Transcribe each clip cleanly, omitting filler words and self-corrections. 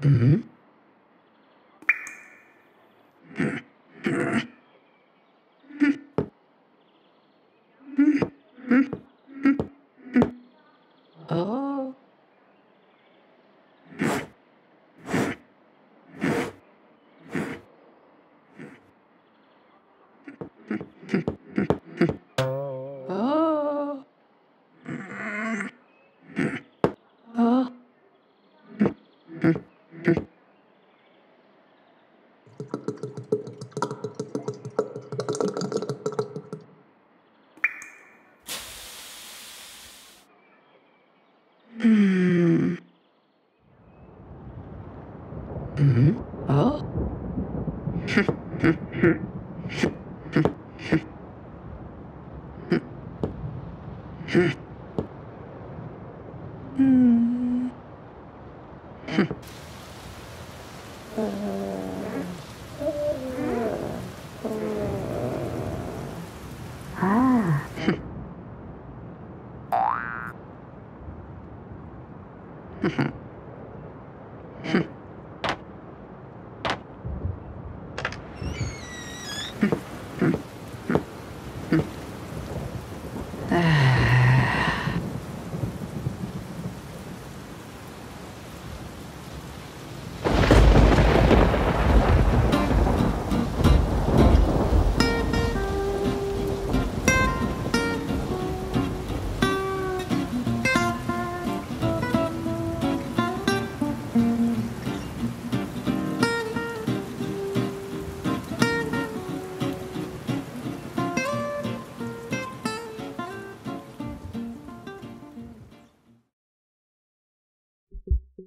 Oh. Oh.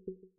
Oh. Oh.